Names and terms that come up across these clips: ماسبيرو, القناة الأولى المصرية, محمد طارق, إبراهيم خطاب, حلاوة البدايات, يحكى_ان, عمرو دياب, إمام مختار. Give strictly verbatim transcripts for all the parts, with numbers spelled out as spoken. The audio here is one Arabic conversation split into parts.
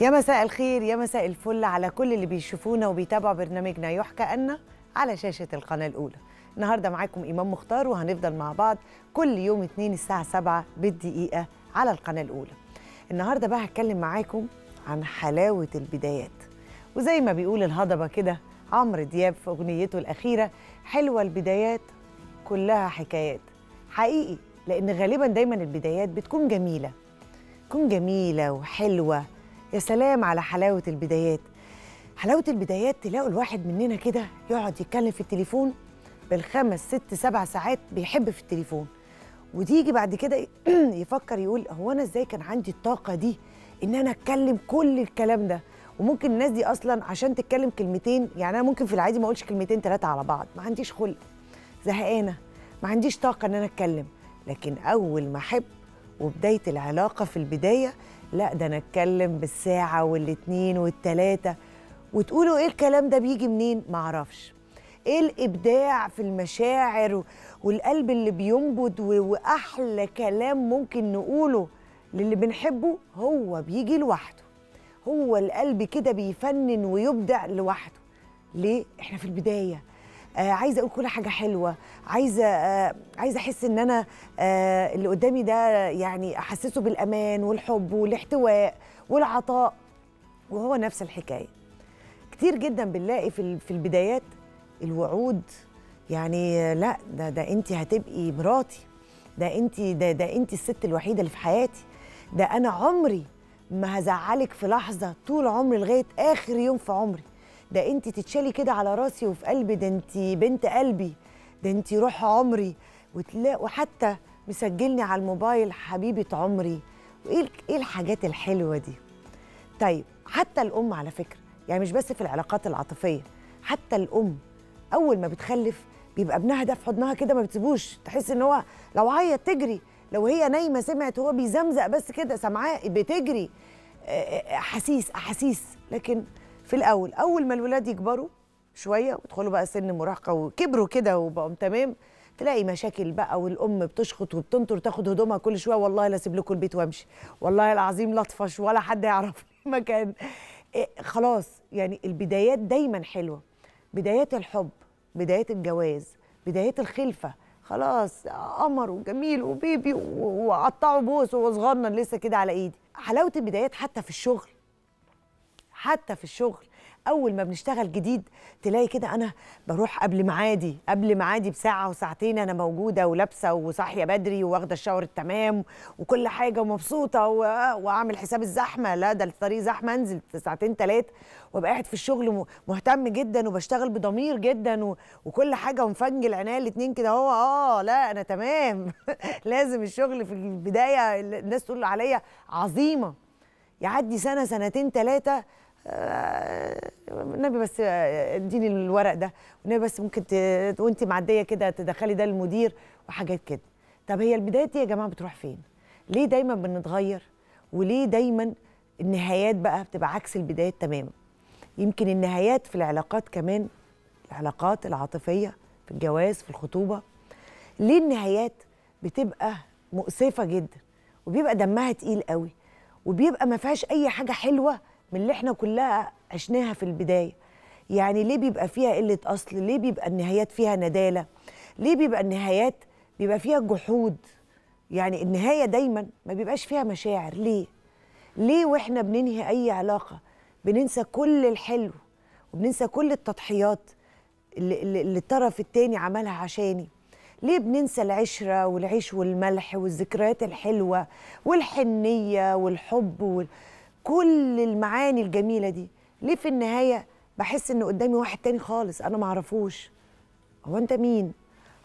يا مساء الخير، يا مساء الفل على كل اللي بيشوفونا وبيتابعوا برنامجنا يحكى أن على شاشة القناة الأولى. النهارده معاكم إمام مختار وهنفضل مع بعض كل يوم اثنين الساعة سبعة بالدقيقة على القناة الأولى. النهارده بقى هتكلم معاكم عن حلاوة البدايات، وزي ما بيقول الهضبة كده عمرو دياب في أغنيته الأخيرة حلوة البدايات كلها حكايات. حقيقي، لأن غالبا دايما البدايات بتكون جميلة، تكون جميلة وحلوة. يا سلام على حلاوة البدايات. حلاوة البدايات تلاقوا الواحد مننا كده يقعد يتكلم في التليفون بالخمس ست سبع ساعات بيحب في التليفون، وتيجي بعد كده يفكر يقول هو أنا إزاي كان عندي الطاقة دي إن أنا أتكلم كل الكلام ده؟ وممكن الناس دي أصلا عشان تتكلم كلمتين، يعني أنا ممكن في العادي ما أقولش كلمتين ثلاثة على بعض، ما عنديش خلق، زهقانة، ما عنديش طاقة إن أنا أتكلم. لكن أول ما أحب وبداية العلاقة في البداية، لا ده أنا أتكلم بالساعة والاتنين والتلاتة، وتقولوا إيه الكلام ده بيجي منين؟ معرفش. إيه الإبداع في المشاعر والقلب اللي بينبض، وأحلى كلام ممكن نقوله للي بنحبه هو بيجي لوحده، هو القلب كده بيفنن ويبدع لوحده. ليه؟ إحنا في البداية. آه عايزه اقول كل حاجه حلوه، عايزه آه عايزه احس ان انا آه اللي قدامي ده يعني احسسه بالامان والحب والاحتواء والعطاء، وهو نفس الحكايه. كتير جدا بنلاقي في في البدايات الوعود، يعني لا ده ده انت هتبقي مراتي، ده انت ده ده انت الست الوحيده اللي في حياتي، ده انا عمري ما هزعلك في لحظه، طول عمري لغايه اخر يوم في عمري، ده انت تتشالي كده على راسي وفي قلبي، ده انت بنت قلبي، ده انت روح عمري، وتلاقوا حتى مسجلني على الموبايل حبيبه عمري. وايه ايه الحاجات الحلوه دي؟ طيب حتى الام على فكره، يعني مش بس في العلاقات العاطفيه، حتى الام اول ما بتخلف بيبقى ابنها ده في حضنها كده ما بتسيبوش، تحس ان هو لو عيط تجري، لو هي نايمه سمعت هو بيزمزق بس كده سامعاه بتجري، احاسيس احاسيس. لكن في الأول، أول ما الولاد يكبروا شوية ويدخلوا بقى سن المراهقة وكبروا كده وبقوا تمام، تلاقي مشاكل بقى، والأم بتشخط وبتنطر تاخد هدومها كل شوية، والله لا أسيب لكم البيت وأمشي، والله العظيم لطفش ولا حد يعرف مكان. إيه خلاص، يعني البدايات دايما حلوة، بدايات الحب، بدايات الجواز، بدايات الخلفة، خلاص قمر وجميل وبيبي وقطعوا بوس وهو صغنن لسه كده على إيدي. حلاوة البدايات حتى في الشغل، حتى في الشغل اول ما بنشتغل جديد تلاقي كده انا بروح قبل ميعادي، قبل ميعادي بساعه وساعتين انا موجوده ولابسه وصاحيه بدري وواخده الشاور التمام وكل حاجه ومبسوطه، و... واعمل حساب الزحمه، لا ده الطريق زحمه انزل ساعتين ثلاثه، وابقى قاعد في الشغل مهتم جدا وبشتغل بضمير جدا و... وكل حاجه، ومفنجل عينيا الاثنين كده هو اه لا انا تمام. لازم الشغل في البدايه الناس تقول عليا عظيمه. يعدي سنه سنتين ثلاثه، النبي بس اديني الورق ده، والنبي بس ممكن ت... وانت معديه كده تدخلي ده للمدير وحاجات كده. طب هي البدايات دي يا جماعه بتروح فين؟ ليه دايما بنتغير؟ وليه دايما النهايات بقى بتبقى عكس البدايات تماما؟ يمكن النهايات في العلاقات كمان، العلاقات العاطفيه، في الجواز، في الخطوبه، ليه النهايات بتبقى مؤسفه جدا وبيبقى دمها تقيل قوي وبيبقى ما فيهاش اي حاجه حلوه من اللي احنا كلها عشناها في البدايه؟ يعني ليه بيبقى فيها قله اصل؟ ليه بيبقى النهايات فيها نداله؟ ليه بيبقى النهايات بيبقى فيها جحود؟ يعني النهايه دايما ما بيبقاش فيها مشاعر. ليه؟ ليه واحنا بننهي اي علاقه بننسى كل الحلو وبننسى كل التضحيات اللي, اللي الطرف التاني عملها عشاني؟ ليه بننسى العشره والعيش والملح والذكريات الحلوه والحنيه والحب وال... كل المعاني الجميله دي؟ ليه في النهايه بحس ان قدامي واحد تاني خالص انا ما اعرفوش؟ هو انت مين؟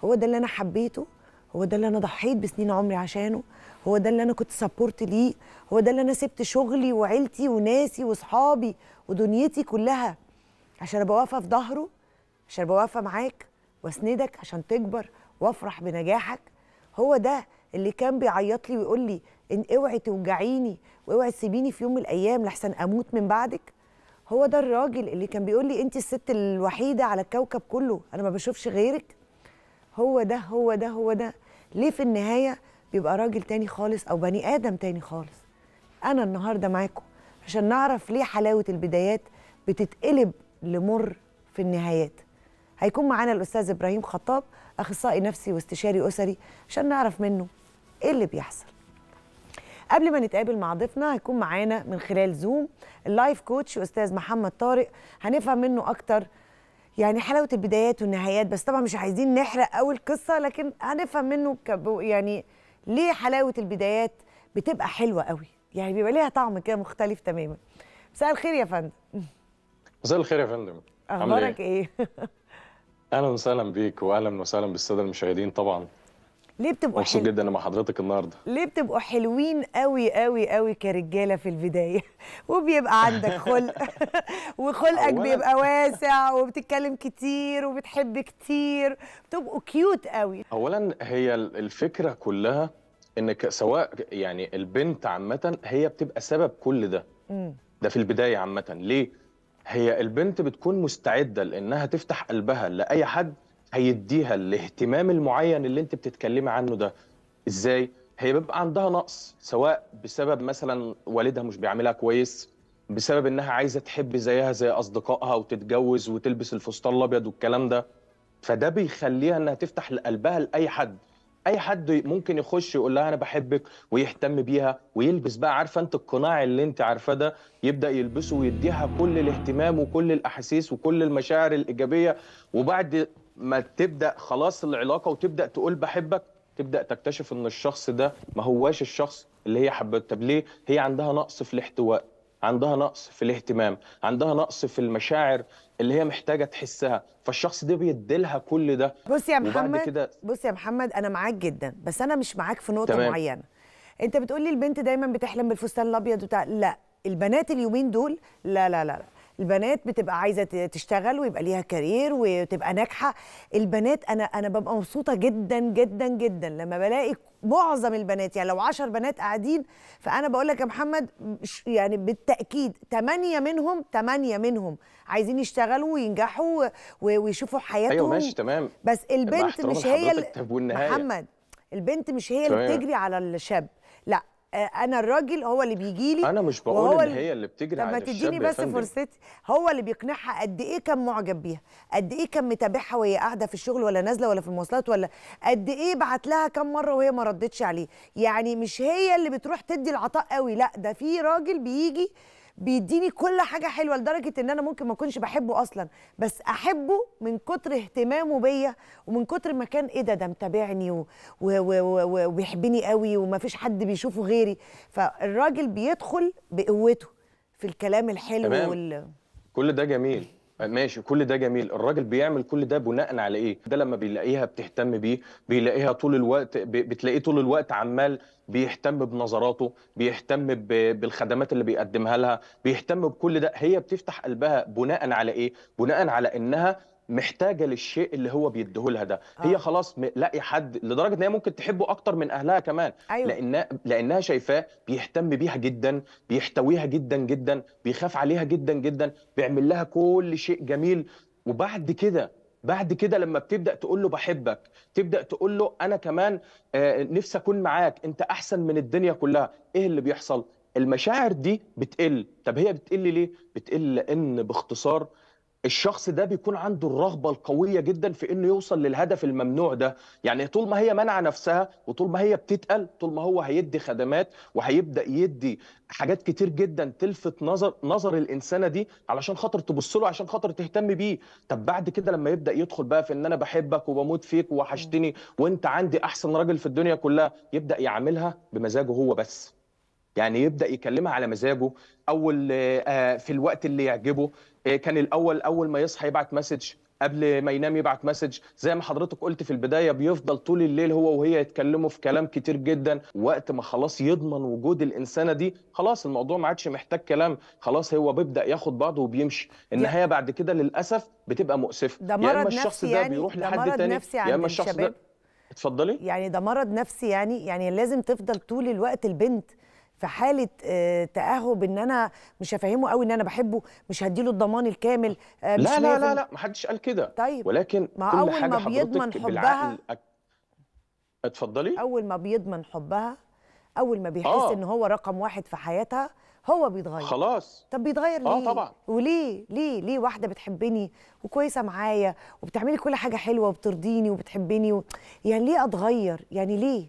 هو ده اللي انا حبيته؟ هو ده اللي انا ضحيت بسنين عمري عشانه؟ هو ده اللي انا كنت سبورت ليه؟ هو ده اللي انا سبت شغلي وعيلتي وناسي واصحابي ودنيتي كلها عشان ابقى واقفه في ظهره، عشان ابقى واقفه معاك واسندك عشان تكبر وافرح بنجاحك؟ هو ده اللي كان بيعيط لي ويقول لي ان اوعي توجعيني واوعي تسيبيني في يوم من الايام لحسن اموت من بعدك؟ هو ده الراجل اللي كان بيقول لي انت الست الوحيده على الكوكب كله انا ما بشوفش غيرك؟ هو ده هو ده هو ده. ليه في النهايه بيبقى راجل تاني خالص او بني ادم تاني خالص؟ انا النهارده معاكم عشان نعرف ليه حلاوة البدايات بتتقلب لمر في النهايات. هيكون معانا الأستاذ إبراهيم خطاب، أخصائي نفسي واستشاري أسري، عشان نعرف منه إيه اللي بيحصل. قبل ما نتقابل مع ضيفنا هيكون معانا من خلال زوم اللايف كوتش أستاذ محمد طارق، هنفهم منه أكتر يعني حلاوة البدايات والنهايات، بس طبعا مش عايزين نحرق أوي القصة، لكن هنفهم منه يعني ليه حلاوة البدايات بتبقى حلوة أوي، يعني بيبقى ليها طعم كده مختلف تماما. مساء الخير يا فندم. مساء الخير يا فندم. أخبارك إيه؟ أهلا وسهلا بيك وأهلا وسهلا بالسادة المشاهدين طبعا. ليه بتبقوا مبسوط جدا مع حضرتك النهارده؟ ليه بتبقوا حلوين قوي قوي قوي كرجاله في البدايه، وبيبقى عندك خلق وخلقك بيبقى واسع وبتتكلم كتير وبتحب كتير، بتبقوا كيوت قوي. اولا هي الفكره كلها انك سواء يعني البنت عامه هي بتبقى سبب كل ده. م. ده في البدايه عامه، ليه؟ هي البنت بتكون مستعده لانها تفتح قلبها لاي حد هيديها الاهتمام المعين اللي انت بتتكلمي عنه ده. ازاي؟ هي بيبقى عندها نقص، سواء بسبب مثلا والدها مش بيعملها كويس، بسبب انها عايزه تحب زيها زي اصدقائها وتتجوز وتلبس الفستان الابيض والكلام ده، فده بيخليها انها تفتح قلبها لاي حد. اي حد ممكن يخش يقول لها انا بحبك ويهتم بيها ويلبس بقى، عارفه انت القناع اللي انت عارفاه ده، يبدا يلبسه ويديها كل الاهتمام وكل الاحاسيس وكل المشاعر الايجابيه. وبعد ما تبدأ خلاص العلاقة وتبدأ تقول بحبك، تبدأ تكتشف ان الشخص ده ما هواش الشخص اللي هي حبته. طب ليه؟ هي عندها نقص في الاحتواء، عندها نقص في الاهتمام، عندها نقص في المشاعر اللي هي محتاجة تحسها، فالشخص ده بيديلها كل ده. بص يا محمد كده... بص يا محمد انا معاك جدا، بس انا مش معاك في نقطة تمام. معينة. انت بتقولي البنت دايما بتحلم بالفستان الابيض وتع... لا، البنات اليومين دول لا لا لا, لا. البنات بتبقى عايزه تشتغل ويبقى ليها كارير وتبقى ناجحه. البنات انا انا ببقى مبسوطه جدا جدا جدا لما بلاقي معظم البنات، يعني لو عشر بنات قاعدين فانا بقول لك يا محمد يعني بالتاكيد ثمانيه منهم ثمانيه منهم عايزين يشتغلوا وينجحوا ويشوفوا حياتهم. ايوه ماشي تمام، بس البنت مش هي ال... محمد البنت مش هي اللي بتجري على الشاب، لا انا الراجل هو اللي بيجي لي. انا مش بقول ان هي اللي بتجري على الشاب، لما تديني بس فرصتي. هو اللي بيقنعها قد ايه كان معجب بيها، قد ايه كان متابعها وهي قاعده في الشغل ولا نازله ولا في المواصلات، ولا قد ايه بعت لها كم مره وهي ما ردتش عليه. يعني مش هي اللي بتروح تدي العطاء قوي، لا ده في راجل بيجي بيديني كل حاجه حلوه، لدرجه ان انا ممكن ما اكونش بحبه اصلا، بس احبه من كتر اهتمامه بيا ومن كتر ما كان ايه ده ده متابعني وبيحبني قوي وما فيش حد بيشوفه غيري. فالراجل بيدخل بقوته في الكلام الحلو تمام. وال كل ده جميل ماشي، كل ده جميل. الراجل بيعمل كل ده بناء على ايه؟ ده لما بيلاقيها بتهتم بيه، بيلاقيها طول الوقت، بتلاقيه طول الوقت عمال بيهتم بنظراته، بيهتم بالخدمات اللي بيقدمها لها، بيهتم بكل ده. هي بتفتح قلبها بناء على ايه؟ بناء على انها محتاجه للشيء اللي هو بيديهولها ده. آه. هي خلاص لاقي حد، لدرجه ان هي ممكن تحبه اكتر من اهلها كمان. أيوة. لان لانها شايفاه بيهتم بيها جدا، بيحتويها جدا جدا، بيخاف عليها جدا جدا، بيعمل لها كل شيء جميل. وبعد كده بعد كده لما بتبدا تقول له بحبك، تبدا تقول له انا كمان آه نفسي اكون معاك، انت احسن من الدنيا كلها، ايه اللي بيحصل؟ المشاعر دي بتقل. طب هي بتقل ليه؟ بتقل لان باختصار الشخص ده بيكون عنده الرغبة القوية جدا في انه يوصل للهدف الممنوع ده. يعني طول ما هي منع نفسها وطول ما هي بتتقل، طول ما هو هيدي خدمات وهيبدأ يدي حاجات كتير جدا تلفت نظر نظر الانسانة دي علشان خاطر تبص له، عشان خاطر تهتم بيه. طب بعد كده لما يبدأ يدخل بقى في ان انا بحبك وبموت فيك ووحشتني وانت عندي احسن راجل في الدنيا كلها، يبدأ يعاملها بمزاجه هو بس. يعني يبدأ يكلمها على مزاجه، أول في الوقت اللي يعجبه، كان الأول أول ما يصحى يبعت مسج، قبل ما ينام يبعت مسج، زي ما حضرتك قلت في البداية بيفضل طول الليل هو وهي يتكلموا في كلام كتير جدا. وقت ما خلاص يضمن وجود الإنسانة دي، خلاص الموضوع ما عادش محتاج كلام، خلاص هو بيبدأ ياخد بعضه وبيمشي. النهاية بعد كده للأسف بتبقى مؤسفة. ده مرض نفسي يعني، ده مرض نفسي عند الشباب. اتفضلي. يعني ده مرض نفسي يعني، يعني لازم تفضل طول الوقت البنت في حالة تأهب ان انا مش هفهمه قوي ان انا بحبه، مش هديله الضمان الكامل. لا لا لا لا، محدش قال كده. طيب ولكن ما كل اول حاجة ما بيضمن حبها أك... اتفضلي. اول ما بيضمن حبها، اول ما بيحس آه. ان هو رقم واحد في حياتها، هو بيتغير خلاص. طب بيتغير ليه؟ اه طبعا. وليه ليه ليه واحده بتحبني وكويسه معايا وبتعملي كل حاجه حلوه وبترضيني وبتحبني و... يعني ليه اتغير؟ يعني ليه؟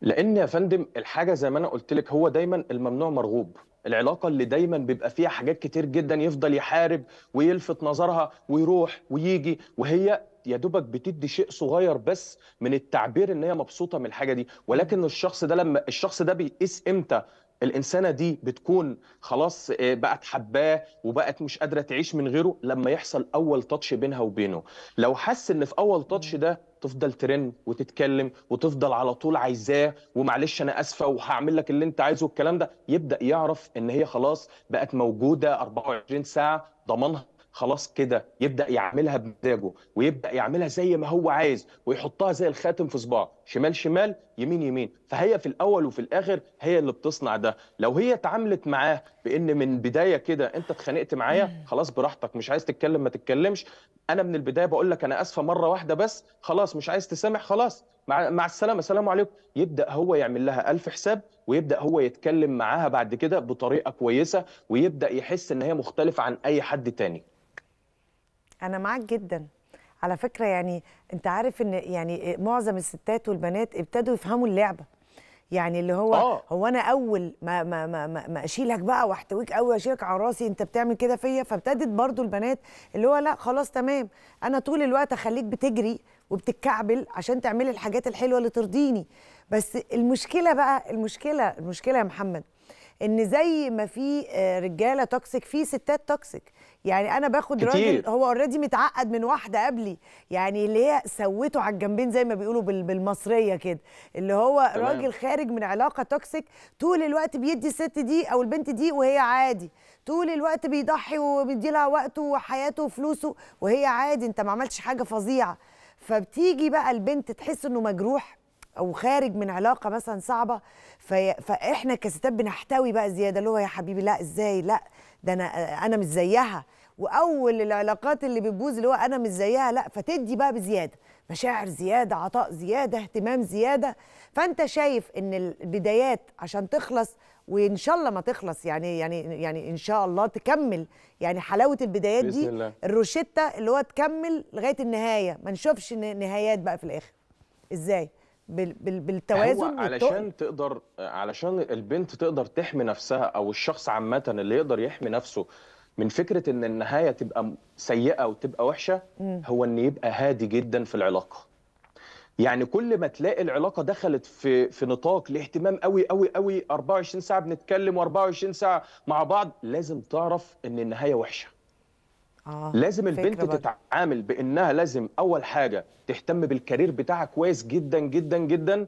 لان يا فندم الحاجه زي ما انا قلت لك، هو دايما الممنوع مرغوب. العلاقه اللي دايما بيبقى فيها حاجات كتير جدا يفضل يحارب ويلفت نظرها ويروح ويجي، وهي يا دوبك بتدي شيء صغير بس من التعبير ان هي مبسوطه من الحاجه دي. ولكن الشخص ده لما الشخص ده بيقيس امتى الانسانه دي بتكون خلاص بقت حباه وبقت مش قادره تعيش من غيره؟ لما يحصل اول تاتش بينها وبينه. لو حس ان في اول تاتش ده تفضل ترن وتتكلم وتفضل على طول عايزاه ومعلش انا اسفه وهعمل لك اللي انت عايزه والكلام ده، يبدا يعرف ان هي خلاص بقت موجوده أربعة وعشرين ساعه ضمانها خلاص كده، يبدا يعملها بمزاجه ويبدا يعملها زي ما هو عايز ويحطها زي الخاتم في صباعه، شمال شمال يمين يمين. فهي في الاول وفي الاخر هي اللي بتصنع ده. لو هي اتعاملت معاه بان من بدايه كده انت اتخانقت معايا خلاص براحتك، مش عايز تتكلم ما تتكلمش، انا من البدايه بقول لك انا اسفه مره واحده بس، خلاص مش عايز تسامح خلاص مع مع السلامه سلام عليكم، يبدا هو يعمل لها ألف حساب ويبدا هو يتكلم معاها بعد كده بطريقه كويسه ويبدا يحس ان هي مختلفه عن اي حد تاني. أنا معاك جدا على فكرة. يعني أنت عارف إن يعني معظم الستات والبنات ابتدوا يفهموا اللعبة، يعني اللي هو أوه. هو أنا أول ما ما ما ما أشيلك بقى وأحتويك أوي وأشيلك على راسي أنت بتعمل كده فيا، فابتدت برضو البنات اللي هو لا خلاص تمام أنا طول الوقت أخليك بتجري وبتتكعبل عشان تعملي الحاجات الحلوة اللي ترضيني. بس المشكلة بقى، المشكلة المشكلة يا محمد إن زي ما في رجالة توكسيك في ستات توكسيك. يعني انا باخد راجل هو اوريدي متعقد من واحده قبلي، يعني اللي هي سوته على الجنبين زي ما بيقولوا بالمصريه كده، اللي هو تمام. راجل خارج من علاقه توكسيك طول الوقت بيدي الست دي او البنت دي وهي عادي، طول الوقت بيضحي وبيدي لها وقته وحياته وفلوسه وهي عادي، انت ما عملتش حاجه فظيعه. فبتيجي بقى البنت تحس انه مجروح او خارج من علاقه مثلا صعبه، في فاحنا كستات بنحتوي بقى زياده اللي هو يا حبيبي لا ازاي، لا ده انا انا مش زيها. واول العلاقات اللي بتبوظ اللي هو انا مش زيها لا، فتدي بقى بزياده، مشاعر زياده، عطاء زياده، اهتمام زياده. فانت شايف ان البدايات عشان تخلص، وان شاء الله ما تخلص يعني يعني يعني ان شاء الله تكمل، يعني حلاوه البدايات دي بإذن الله. الروشتة اللي هو تكمل لغايه النهايه، ما نشوفش نهايات بقى في الاخر. ازاي؟ بالتوازن، علشان تقدر علشان البنت تقدر تحمي نفسها، او الشخص عامه اللي يقدر يحمي نفسه من فكره ان النهايه تبقى سيئه وتبقى وحشه، هو ان يبقى هادي جدا في العلاقه. يعني كل ما تلاقي العلاقه دخلت في في نطاق الاهتمام قوي قوي قوي، أربعة وعشرين ساعه بنتكلم وأربعة وعشرين ساعه مع بعض، لازم تعرف ان النهايه وحشه. آه لازم البنت تتعامل بانها لازم اول حاجه تهتم بالكارير بتاعها كويس جدا جدا جدا،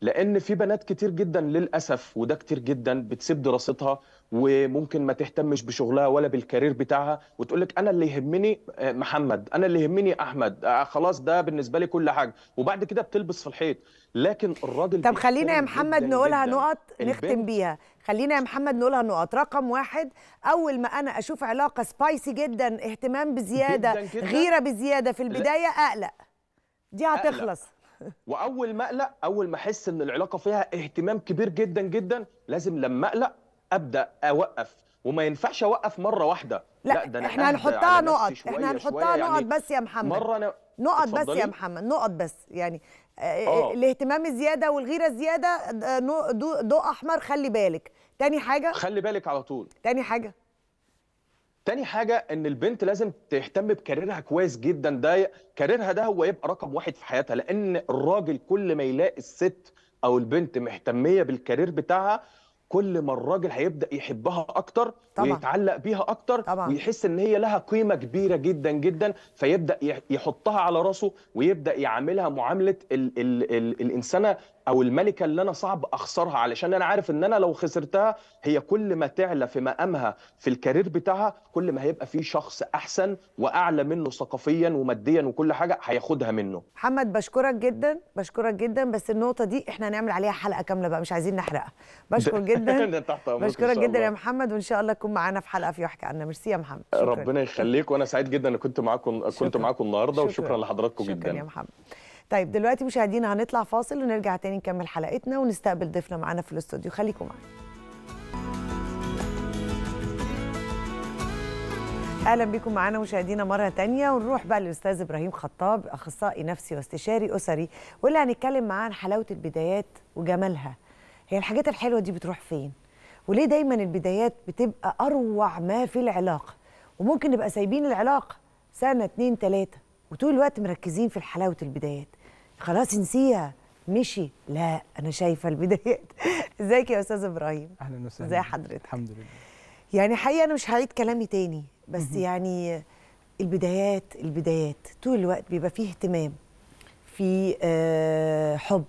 لان في بنات كتير جدا للاسف وده كتير جدا بتسيب دراستها وممكن ما تهتمش بشغلها ولا بالكارير بتاعها وتقول لك انا اللي يهمني محمد، انا اللي يهمني احمد، خلاص ده بالنسبه لي كل حاجه، وبعد كده بتلبس في الحيط. لكن الراجل طب خلينا يا محمد نقولها نقط نختم بيها، خلينا يا محمد نقولها نقط. رقم واحد، اول ما انا اشوف علاقه سبايسي جدا، اهتمام بزياده، جداً جداً غيره بزياده في البدايه، اقلق دي هتخلص. واول ما اقلق، اول ما احس ان العلاقه فيها اهتمام كبير جدا جدا، لازم لما اقلق ابدا اوقف، وما ينفعش اوقف مره واحده. لا, لا ده احنا هنحطها نقط، احنا هنحطها نقط يعني بس يا محمد، مره أنا... نقط بس يا محمد، نقط بس يعني آه. الاهتمام الزياده والغيره الزياده ضوء احمر، خلي بالك. تاني حاجه، خلي بالك على طول. تاني حاجه تاني حاجة إن البنت لازم تهتم بكاريرها كويس جدا، ده كاريرها ده هو يبقى رقم واحد في حياتها، لأن الراجل كل ما يلاقي الست أو البنت مهتمية بالكارير بتاعها كل ما الراجل هيبدأ يحبها أكتر طبعا. ويتعلق بيها أكتر طبعا. ويحس إن هي لها قيمة كبيرة جدا جدا، فيبدأ يحطها على راسه ويبدأ يعاملها معاملة ال ال ال الإنسانة أو الملكة اللي أنا صعب أخسرها، علشان أنا عارف إن أنا لو خسرتها هي كل ما تعلى في مقامها في الكارير بتاعها كل ما هيبقى في شخص أحسن وأعلى منه ثقافيا وماديا وكل حاجة هياخدها منه. محمد بشكرك جدا، بشكرك جدا، بس النقطة دي إحنا هنعمل عليها حلقة كاملة بقى، مش عايزين نحرقها. بشكر جدا بشكرك جدا يا محمد، وإن شاء الله تكون معانا في حلقة في يحكى عنا. ميرسي يا محمد، شكرا. ربنا يخليك، وأنا سعيد جدا إن كنت معاكم كنت معاكم النهارده، وشكرا لحضراتكم جدا. شكرا يا محمد. طيب دلوقتي مشاهدينا هنطلع فاصل ونرجع تاني نكمل حلقتنا ونستقبل ضيفنا معانا في الاستوديو، خليكم معانا. اهلا بكم معانا مشاهدينا مره تانية، ونروح بقى للاستاذ ابراهيم خطاب، اخصائي نفسي واستشاري اسري، واللي هنتكلم معاه عن حلاوه البدايات وجمالها. هي الحاجات الحلوه دي بتروح فين؟ وليه دايما البدايات بتبقى اروع ما في العلاقه؟ وممكن نبقى سايبين العلاقه سنه اتنين تلاته وطول الوقت مركزين في حلاوه البدايات، خلاص نسيها مشي. لا، انا شايفه البدايات. ازيك يا استاذ ابراهيم؟ اهلا وسهلا. ازي حضرتك؟ الحمد لله. يعني حقيقه انا مش هعيد كلامي تاني، بس يعني البدايات البدايات طول الوقت بيبقى فيه اهتمام، في حب،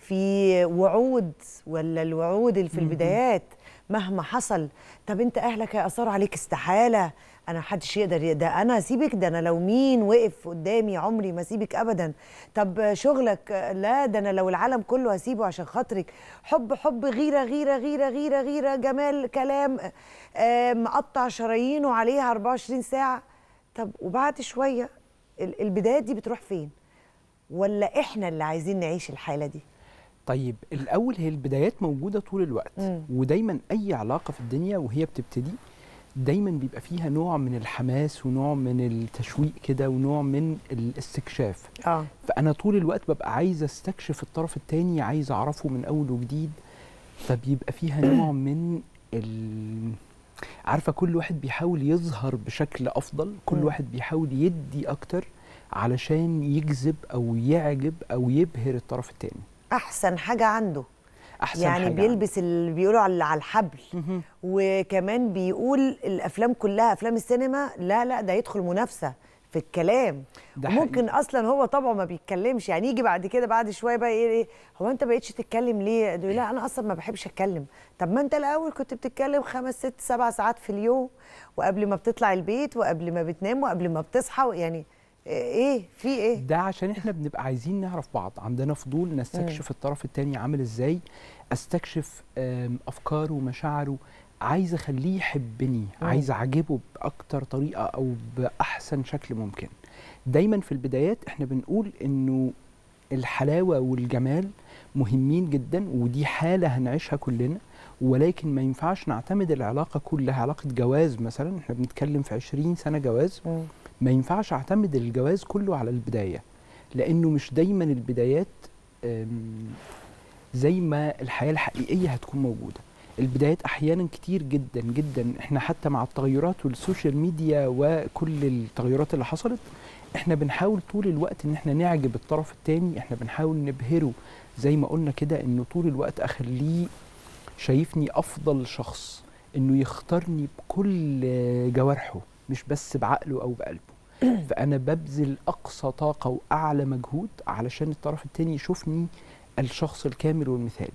في وعود، ولا الوعود اللي في البدايات مهما حصل. طب انت اهلك هيأثروا عليك؟ استحاله، انا محدش يقدر، ده انا اسيبك، ده انا لو مين وقف قدامي عمري ما اسيبك ابدا. طب شغلك؟ لا، ده انا لو العالم كله هسيبه عشان خاطرك. حب حب، غيره غيره غيره غيره غيره، جمال، كلام مقطع شرايينه عليها أربعة وعشرين ساعه. طب وبعد شويه البدايات دي بتروح فين؟ ولا احنا اللي عايزين نعيش الحاله دي؟ طيب الاول، هي البدايات موجوده طول الوقت، م. ودايما اي علاقه في الدنيا وهي بتبتدي دايما بيبقى فيها نوع من الحماس ونوع من التشويق كده ونوع من الاستكشاف. آه. فانا طول الوقت ببقى عايز استكشف الطرف الثاني، عايز اعرفه من اول وجديد. فبيبقى فيها نوع من ال... عارفه، كل واحد بيحاول يظهر بشكل افضل، كل م. واحد بيحاول يدي اكتر علشان يجذب او يعجب او يبهر الطرف الثاني. احسن حاجه عنده، أحسن يعني حاجة بيلبس اللي بيقولوا على الحبل. مه. وكمان بيقول الافلام كلها، افلام السينما، لا لا ده يدخل منافسه في الكلام، ممكن اصلا هو طبعه ما بيتكلمش. يعني يجي بعد كده بعد شويه بقى ايه, إيه هو انت بقيتش تتكلم ليه؟ لا انا اصلا ما بحبش اتكلم. طب ما انت الاول كنت بتتكلم خمس ست سبع ساعات في اليوم، وقبل ما بتطلع البيت، وقبل ما بتنام، وقبل ما بتصحى. يعني ايه في ايه؟ ده عشان احنا بنبقى عايزين نعرف بعض، عندنا فضول نستكشف الطرف التاني عامل ازاي، استكشف افكاره ومشاعره، عايز اخليه يحبني، عايز اعجبه باكتر طريقه او باحسن شكل ممكن. دايما في البدايات احنا بنقول انه الحلاوه والجمال مهمين جدا، ودي حاله هنعيشها كلنا، ولكن ما ينفعش نعتمد العلاقه كلها. علاقه جواز مثلا، احنا بنتكلم في عشرين سنه جواز، م. ما ينفعش اعتمد الجواز كله على البدايه، لانه مش دايما البدايات زي ما الحياه الحقيقيه هتكون موجوده. البدايات احيانا كتير جدا جدا، احنا حتى مع التغيرات والسوشيال ميديا وكل التغيرات اللي حصلت، احنا بنحاول طول الوقت ان احنا نعجب الطرف الثاني، احنا بنحاول نبهره زي ما قلنا كده، انه طول الوقت اخليه شايفني افضل شخص، انه يختارني بكل جوارحه مش بس بعقله أو بقلبه. فأنا ببذل أقصى طاقة وأعلى مجهود علشان الطرف التاني يشوفني الشخص الكامل والمثالي.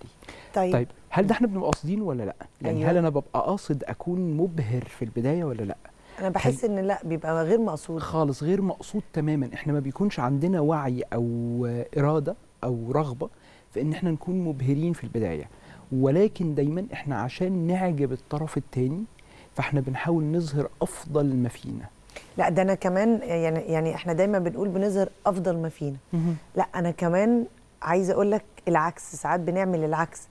طيب, طيب هل ده احنا بنبقى قاصدين ولا لأ؟ يعني أيوة. هل أنا ببقى قاصد أكون مبهر في البداية ولا لأ؟ أنا بحس إن لأ، بيبقى غير مقصود خالص، غير مقصود تماما. احنا ما بيكونش عندنا وعي أو إرادة أو رغبة في إن احنا نكون مبهرين في البداية، ولكن دايما احنا عشان نعجب الطرف التاني فاحنا بنحاول نظهر افضل ما فينا. لا ده انا كمان يعني يعني احنا دايما بنقول بنظهر افضل ما فينا. لا انا كمان عايزه اقول لك العكس، ساعات بنعمل العكس.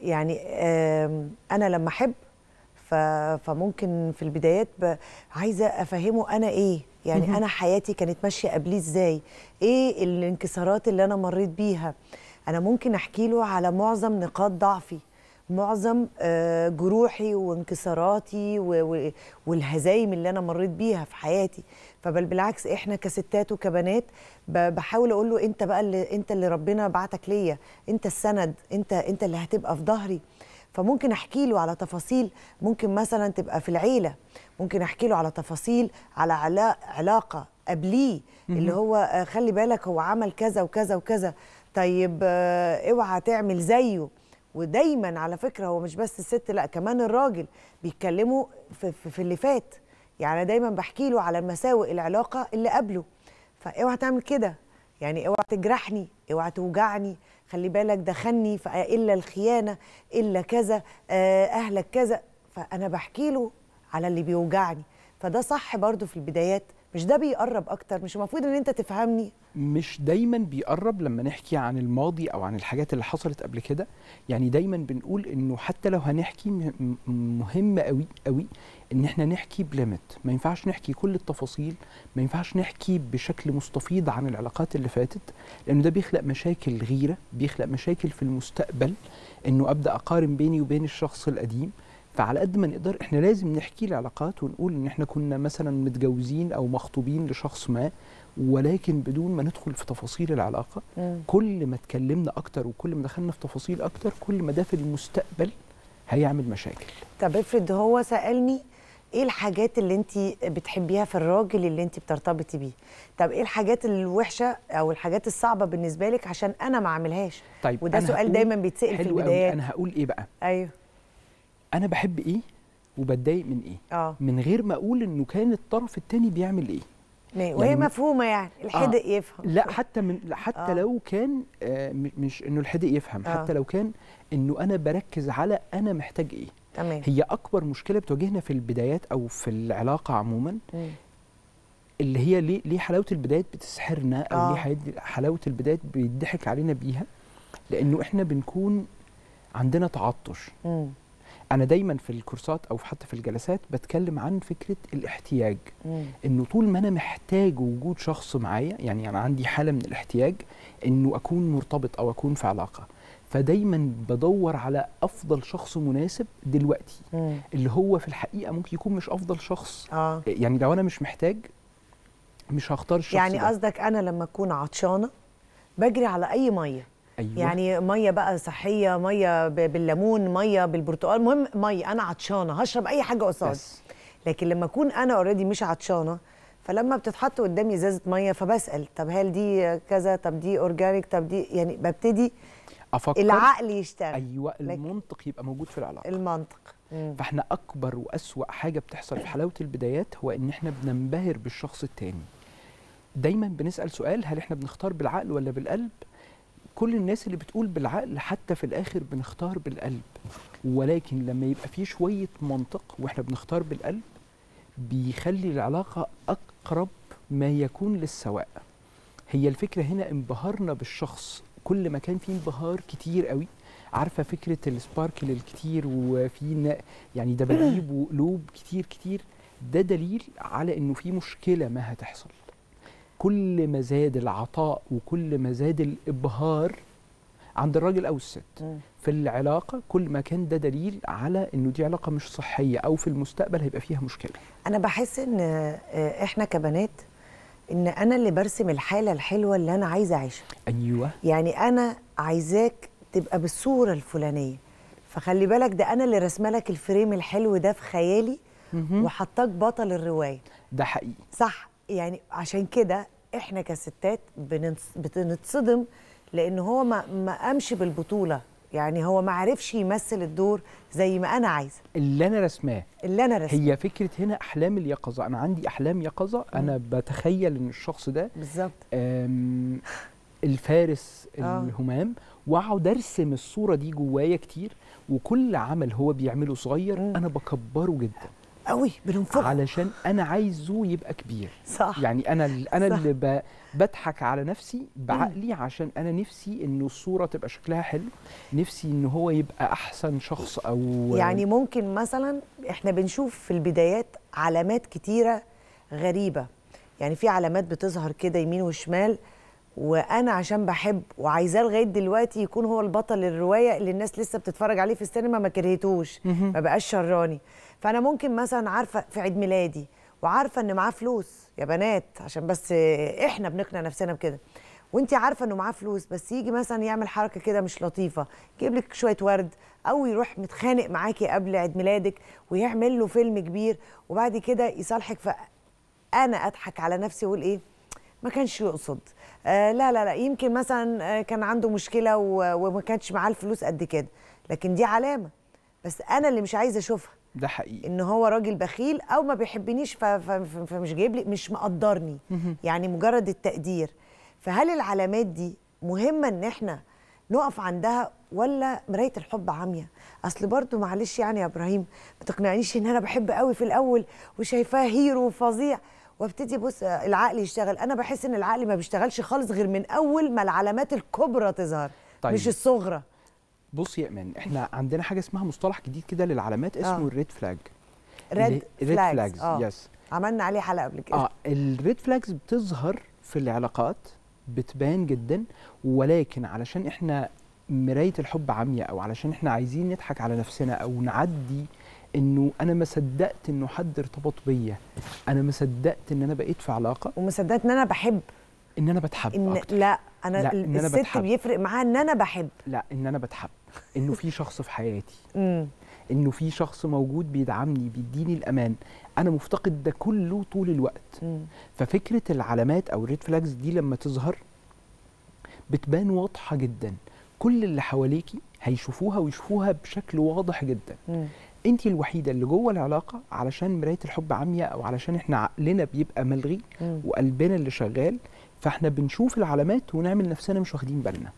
يعني انا لما احب فممكن في البدايات عايزه افهمه انا ايه، يعني انا حياتي كانت ماشيه قبليه ازاي، ايه الانكسارات اللي انا مريت بيها. انا ممكن احكي له على معظم نقاط ضعفي، معظم جروحي وانكساراتي والهزايم اللي أنا مريت بيها في حياتي. فبل بالعكس إحنا كستات وكبنات بحاول أقول له أنت بقى اللي أنت اللي ربنا بعتك ليا، أنت السند، أنت أنت اللي هتبقى في ظهري. فممكن أحكي له على تفاصيل، ممكن مثلا تبقى في العيلة، ممكن أحكي له على تفاصيل على علاقة قبليه اللي هو خلي بالك هو عمل كذا وكذا وكذا، طيب اوعى تعمل زيه. ودايما على فكره هو مش بس الست، لا كمان الراجل بيتكلموا في, في اللي فات. يعني دايما بحكي له على مساوئ العلاقه اللي قبله، فاوعى تعمل كده، يعني اوعى تجرحني، اوعى توجعني، خلي بالك ده خني، فالا الخيانه، الا كذا، اهلك كذا. فانا بحكي له على اللي بيوجعني، فده صح برضو في البدايات، مش ده بيقرب اكتر؟ مش المفروض ان انت تفهمني؟ مش دايما بيقرب لما نحكي عن الماضي او عن الحاجات اللي حصلت قبل كده. يعني دايما بنقول انه حتى لو هنحكي مهم قوي قوي ان احنا نحكي بليمت، ما ينفعش نحكي كل التفاصيل، ما ينفعش نحكي بشكل مستفيض عن العلاقات اللي فاتت، لانه ده بيخلق مشاكل غيره، بيخلق مشاكل في المستقبل، انه ابدا اقارن بيني وبين الشخص القديم. فعلى قد ما نقدر احنا لازم نحكي العلاقات ونقول ان احنا كنا مثلا متجوزين او مخطوبين لشخص ما، ولكن بدون ما ندخل في تفاصيل العلاقه. مم. كل ما اتكلمنا اكتر وكل ما دخلنا في تفاصيل اكتر، كل ما ده في المستقبل هيعمل مشاكل. طب افرض هو سالني ايه الحاجات اللي انت بتحبيها في الراجل اللي انت بترتبطي بيه؟ طب ايه الحاجات الوحشه او الحاجات الصعبه بالنسبه لك عشان انا ما اعملهاش؟ طيب وده سؤال دايما بيتسال في البدايات. انا هقول ايه بقى؟ ايوه، أنا بحب إيه وبتضايق من إيه؟ آه. من غير ما أقول إنه كان الطرف التاني بيعمل إيه. وهي مفهومة يعني، الحدق آه. يفهم. لا حتى من حتى آه. لو كان آه مش إنه الحدق يفهم، آه. حتى لو كان إنه أنا بركز على أنا محتاج إيه. تمام. هي أكبر مشكلة بتواجهنا في البدايات أو في العلاقة عموماً، م. اللي هي ليه ليه حلاوة البدايات بتسحرنا، أو آه. ليه حلاوة البدايات بيضحك علينا بيها؟ لأنه إحنا بنكون عندنا تعطش. م. أنا دايماً في الكورسات أو حتى في الجلسات بتكلم عن فكرة الاحتياج، مم. إنه طول ما أنا محتاج وجود شخص معايا، يعني أنا عندي حالة من الاحتياج إنه أكون مرتبط أو أكون في علاقة، فدايماً بدور على أفضل شخص مناسب دلوقتي، مم. اللي هو في الحقيقة ممكن يكون مش أفضل شخص. آه. يعني لو أنا مش محتاج مش هختار الشخص يعني ده. قصدك أنا لما أكون عطشانة بجري على أي مية. أيوة. يعني ميه بقى صحيه، ميه بالليمون، ميه بالبرتقال، المهم ميه، انا عطشانه هشرب اي حاجه قصادي. لكن لما اكون انا اوريدي مش عطشانه، فلما بتتحط قدامي ازازه ميه فبسال طب هل دي كذا، طب دي اورجانيك، طب دي، يعني ببتدي أفكر، العقل يشتغل. ايوه، المنطق يبقى موجود في العلاقه، المنطق. مم. فاحنا اكبر واسوأ حاجه بتحصل في حلاوه البدايات هو ان احنا بننبهر بالشخص التاني. دايما بنسال سؤال، هل احنا بنختار بالعقل ولا بالقلب؟ كل الناس اللي بتقول بالعقل حتى في الاخر بنختار بالقلب، ولكن لما يبقى فيه شويه منطق واحنا بنختار بالقلب بيخلي العلاقه اقرب ما يكون للسواء. هي الفكره هنا انبهرنا بالشخص، كل ما كان فيه انبهار كتير قوي، عارفه فكره السباركل الكتير وفي يعني دباديب وقلوب كتير كتير، ده دليل على انه في مشكله ما هتحصل. كل ما زاد العطاء وكل ما زاد الإبهار عند الراجل أو الست م. في العلاقة، كل ما كان ده دليل على إنه دي علاقة مش صحية أو في المستقبل هيبقى فيها مشكلة. أنا بحس إن إحنا كبنات إن أنا اللي برسم الحالة الحلوة اللي أنا عايزة أعيشها. أيوه، يعني أنا عايزاك تبقى بالصورة الفلانية، فخلي بالك ده أنا اللي رسمة لك الفريم الحلو ده في خيالي وحطاك بطل الرواية. ده حقيقي، صح؟ يعني عشان كده احنا كستات بنتصدم لان هو ما, ما قامش بالبطوله، يعني هو ما عرفش يمثل الدور زي ما انا عايزه، اللي انا رسماه اللي انا رسماه. هي فكره هنا احلام اليقظه، انا عندي احلام يقظه، انا بتخيل ان الشخص ده بالظبط الفارس الهمام، واقعد ارسم الصوره دي جوايا كتير، وكل عمل هو بيعمله صغير م. انا بكبره جدا قوي، بننفخه علشان انا عايزه يبقى كبير. صح. يعني انا انا صح. اللي بضحك على نفسي بعقلي عشان انا نفسي انه الصوره تبقى شكلها حلو، نفسي ان هو يبقى احسن شخص. او يعني ممكن مثلا احنا بنشوف في البدايات علامات كتيره غريبه، يعني في علامات بتظهر كده يمين وشمال، وانا عشان بحب وعايزاه لغايه دلوقتي يكون هو البطل الروايه اللي الناس لسه بتتفرج عليه في السينما، ما كرهتوش، ما بقاش شراني. فانا ممكن مثلا عارفه في عيد ميلادي وعارفه ان معاه فلوس، يا بنات عشان بس احنا بنقنع نفسنا بكده، وانت عارفه انه معاه فلوس، بس يجي مثلا يعمل حركه كده مش لطيفه، يجيب لك شويه ورد، او يروح متخانق معاكي قبل عيد ميلادك ويعمل له فيلم كبير وبعد كده يصالحك، فانا اضحك على نفسي واقول ايه ما كانش يقصد، آه لا لا لا يمكن مثلا كان عنده مشكله وما كانش معاه الفلوس قد كده، لكن دي علامه بس انا اللي مش عايزه اشوفها. ده حقيقي، ان هو راجل بخيل او ما بيحبنيش فمش جايب لي، مش مقدرني، يعني مجرد التقدير. فهل العلامات دي مهمه ان احنا نقف عندها ولا مرايه الحب عاميه؟ اصل برضو معلش يعني يا ابراهيم ما تقنعنيش ان انا بحب قوي في الاول وشايفاه هيرو فظيع وابتدي بص العقل يشتغل. انا بحس ان العقل ما بيشتغلش خالص غير من اول ما العلامات الكبرى تظهر. طيب. مش الصغرى. بص يا ايمان، احنا عندنا حاجه اسمها مصطلح جديد كده للعلامات اسمه آه. الريد فلاج. ريد فلاجز آه. يس، عملنا عليه حلقه قبل كده. اه الريد فلاجز بتظهر في العلاقات، بتبان جدا، ولكن علشان احنا مرايه الحب عمياء او علشان احنا عايزين نضحك على نفسنا او نعدي انه انا ما صدقت انه حد ارتبط بيا، انا ما صدقت ان انا بقيت في علاقه، وما صدقت ان انا بحب، ان انا بتحب إن أكتر. لا انا لا إن الست أنا بيفرق معاها ان انا بحب، لا ان انا بتحب، انه في شخص في حياتي انه في شخص موجود بيدعمني بيديني الامان، انا مفتقد ده كله طول الوقت. ففكره العلامات او الريد فلاجز دي لما تظهر بتبان واضحه جدا، كل اللي حواليكي هيشوفوها ويشوفوها بشكل واضح جدا. مم. انت الوحيده اللي جوه العلاقه علشان مرايه الحب عمياء او علشان احنا عقلنا بيبقى ملغي مم. وقلبنا اللي شغال، فاحنا بنشوف العلامات ونعمل نفسنا مش واخدين بالنا،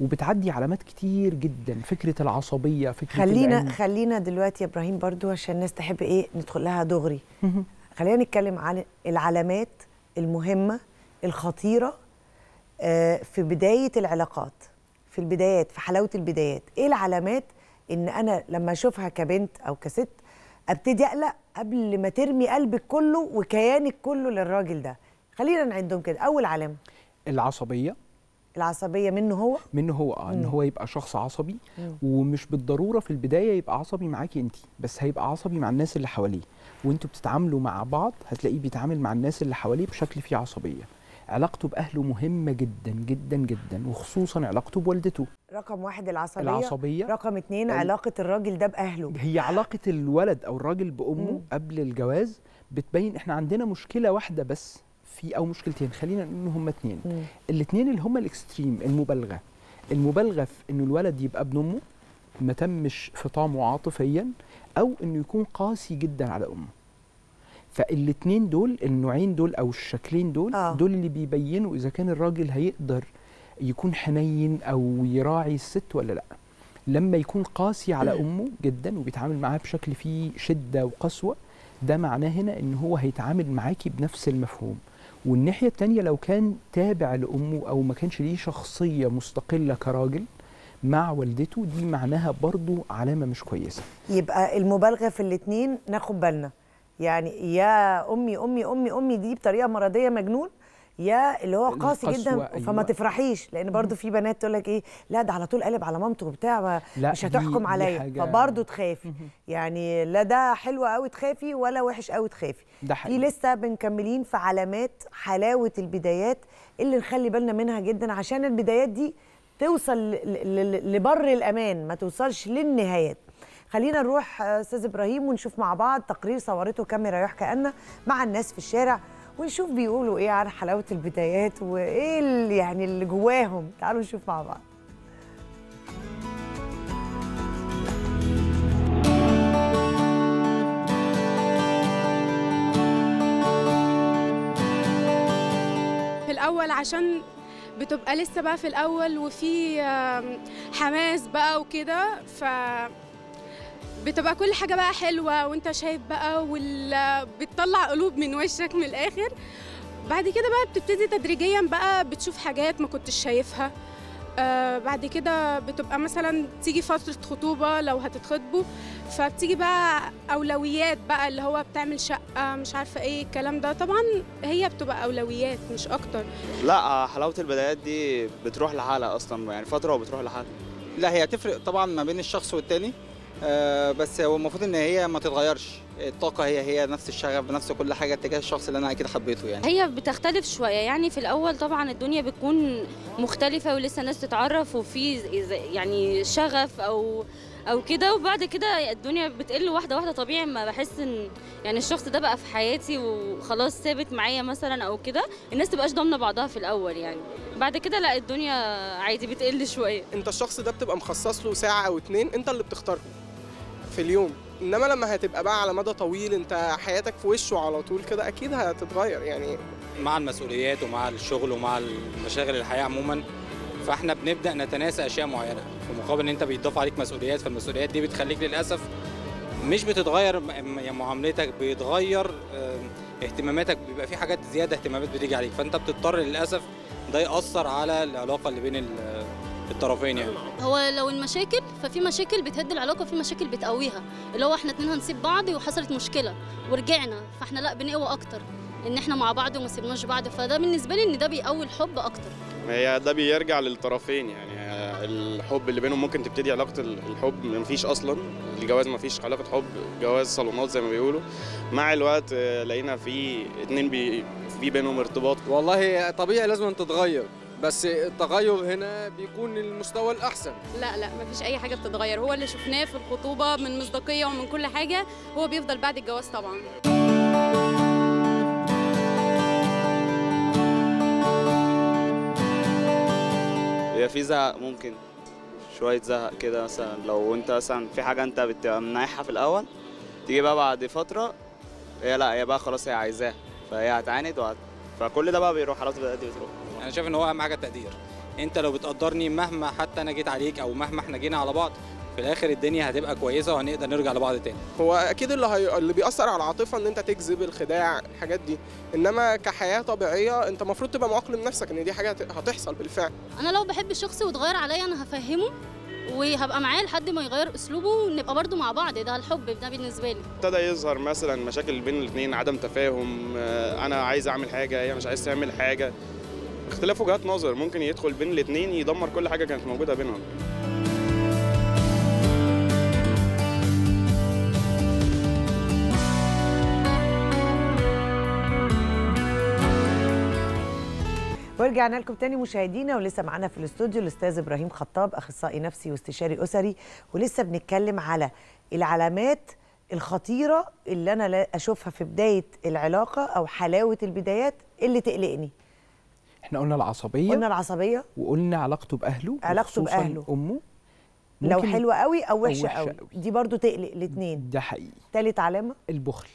وبتعدي علامات كتير جدا. فكره العصبيه، فكره خلينا العلم. خلينا دلوقتي يا ابراهيم برضو عشان الناس تحب ايه ندخل لها دغري. مم. خلينا نتكلم عن العلامات المهمه الخطيره آه في بدايه العلاقات، في البدايات، في حلاوه البدايات. ايه العلامات ان انا لما اشوفها كبنت او كست ابتدي اقلق قبل ما ترمي قلبك كله وكيانك كله للراجل ده؟ خلينا نعدهم كده. اول علامه العصبيه. العصبيه منه هو منه هو اه ان هو يبقى شخص عصبي، مم. ومش بالضروره في البدايه يبقى عصبي معاكي انت، بس هيبقى عصبي مع الناس اللي حواليه، وانتوا بتتعاملوا مع بعض هتلاقيه بيتعامل مع الناس اللي حواليه بشكل فيه عصبيه. علاقته باهله مهمه جدا جدا جدا، وخصوصا علاقته بوالدته. رقم واحد العصبيه. العصبيه. رقم اتنين ال... علاقه الراجل ده باهله. هي علاقه الولد او الراجل بامه مم. قبل الجواز بتبين. احنا عندنا مشكله واحده بس في، او مشكلتين خلينا نقول ان هم اتنين. مم. الاتنين اللي هم الاكستريم، المبالغه. المبالغه في انه الولد يبقى ابن امه ما تمش في طعمه عاطفيا، او انه يكون قاسي جدا على امه. فالاثنين دول، النوعين دول او الشكلين دول آه. دول اللي بيبينوا اذا كان الراجل هيقدر يكون حنين او يراعي الست ولا لا. لما يكون قاسي على امه جدا وبيتعامل معاها بشكل فيه شده وقسوه، ده معناه هنا ان هو هيتعامل معاكي بنفس المفهوم. والناحيه الثانيه لو كان تابع لامه او ما كانش ليه شخصيه مستقله كراجل مع والدته، دي معناها برضو علامه مش كويسه. يبقى المبالغه في الاثنين ناخد بالنا، يعني يا امي امي امي امي دي بطريقه مرضيه مجنون، يا اللي هو قاسي جدا. أيوة. فما تفرحيش، لان برضو في بنات تقول لك ايه، لا ده على طول قلب على مامته وبتاع، مش هتحكم عليا، فبرضو تخافي. يعني لا ده حلو قوي تخافي ولا وحش قوي تخافي. ده حقيقي. في لسه بنكملين في علامات حلاوه البدايات اللي نخلي بالنا منها جدا، عشان البدايات دي توصل لبر الامان، ما توصلش للنهايات. خلينا نروح استاذ ابراهيم ونشوف مع بعض تقرير صورته كاميرا يحكى_ان مع الناس في الشارع، ونشوف بيقولوا ايه عن حلاوة البدايات وايه اللي يعني اللي جواهم. تعالوا نشوف مع بعض. في الاول عشان بتبقى لسه بقى في الاول وفي حماس بقى وكده، ف بتبقى كل حاجة بقى حلوة وانت شايف بقى، وال... بتطلع قلوب من وشك من الآخر. بعد كده بقى بتبتدي تدريجيا بقى بتشوف حاجات ما كنتش شايفها. آه بعد كده بتبقى مثلا تيجي فترة خطوبة لو هتتخطبوا، فبتيجي بقى أولويات بقى، اللي هو بتعمل شقة مش عارفة ايه الكلام ده. طبعا هي بتبقى أولويات مش أكتر. لا حلاوة البدايات دي بتروح لحالها أصلا، يعني فترة وبتروح لحالها. لا هي تفرق طبعا ما بين الشخص والتاني، آه بس هو المفروض ان هي ما تتغيرش، الطاقه هي هي نفس الشغف بنفس كل حاجه تجاه الشخص اللي انا اكيد حبيته. يعني هي بتختلف شويه، يعني في الاول طبعا الدنيا بتكون مختلفه ولسه ناس تتعرف وفي يعني شغف او او كده، وبعد كده الدنيا بتقل واحده واحده طبيعي. ما بحس ان يعني الشخص ده بقى في حياتي وخلاص ثابت معايا مثلا او كده، الناس تبقاش ضامنه بعضها في الاول يعني. بعد كده لا الدنيا عادي بتقل شويه. انت الشخص ده بتبقى مخصص له ساعه او اتنين انت اللي بتختاره في اليوم، انما لما هتبقى بقى على مدى طويل انت حياتك في وشه على طول كده، اكيد هتتغير يعني مع المسؤوليات ومع الشغل ومع مشاغل الحياه عموما. فاحنا بنبدا نتناسى اشياء معينه، في مقابل ان انت بيتضاف عليك مسؤوليات، فالمسؤوليات دي بتخليك للاسف مش بتتغير معاملتك، بيتغير اهتماماتك، بيبقى في حاجات زياده اهتمامات بتيجي عليك، فانت بتضطر للاسف ده يأثر على العلاقه اللي بين الطرفين. يعني هو لو المشاكل ففي مشاكل بتهد العلاقه وفي مشاكل بتقويها، اللي هو احنا اتنين هنسيب بعض وحصلت مشكله ورجعنا، فاحنا لا بنقوى اكتر ان احنا مع بعض وما سيبناش بعض، فده بالنسبه لي ان ده بيقوي الحب اكتر. هي ده بيرجع للطرفين، يعني الحب اللي بينهم ممكن تبتدي علاقه الحب مفيش اصلا، الجواز مفيش علاقه حب، جواز صالونات زي ما بيقولوا. مع الوقت لقينا في اتنين بي في بينهم ارتباط. والله طبيعي لازم تتغير، بس التغير هنا بيكون المستوى الأحسن. لا لا مفيش أي حاجة بتتغير، هو اللي شفناه في الخطوبة من مصداقية ومن كل حاجة هو بيفضل بعد الجواز طبعا. هي في زهق، ممكن شوية زهق كده مثلا، لو أنت مثلا في حاجة أنت بتبقى منايحها في الأول، تيجي بقى بعد فترة هي لا هي بقى خلاص هي عايزاها، فهي هتعاند وهت... فكل ده بقى بيروح، حلاوة البدايات بتروح. انا شايف ان هو اهم حاجه التقدير، انت لو بتقدرني مهما حتى انا جيت عليك او مهما احنا جينا على بعض، في الاخر الدنيا هتبقى كويسه وهنقدر نرجع لبعض تاني. هو اكيد اللي هي... اللي بيأثر على العاطفه ان انت تكذب، الخداع، الحاجات دي، انما كحياه طبيعيه انت المفروض تبقى معقل نفسك ان دي حاجه هتحصل بالفعل. انا لو بحب الشخص واتغير عليا انا هفهمه وهبقى معاه لحد ما يغير اسلوبه ونبقى برضو مع بعض، ده الحب ده بالنسبه لي. ابتدى يظهر مثلا مشاكل بين الاثنين، عدم تفاهم، انا عايز اعمل حاجه هي مش عايز تعمل حاجه، اختلاف وجهات نظر ممكن يدخل بين الاثنين يدمر كل حاجه كانت موجوده بينهم. ورجعنا لكم تاني مشاهدينا، ولسه معانا في الاستوديو الاستاذ ابراهيم خطاب، اخصائي نفسي واستشاري اسري، ولسه بنتكلم على العلامات الخطيره اللي انا لا اشوفها في بدايه العلاقه او حلاوه البدايات اللي تقلقني. احنا قلنا العصبيه، قلنا العصبيه وقلنا علاقته باهله، علاقته باهله امه لو حلوه قوي او وحشه قوي. قوي دي برضو تقلق الاثنين، ده حقيقي. ثالث علامه البخل.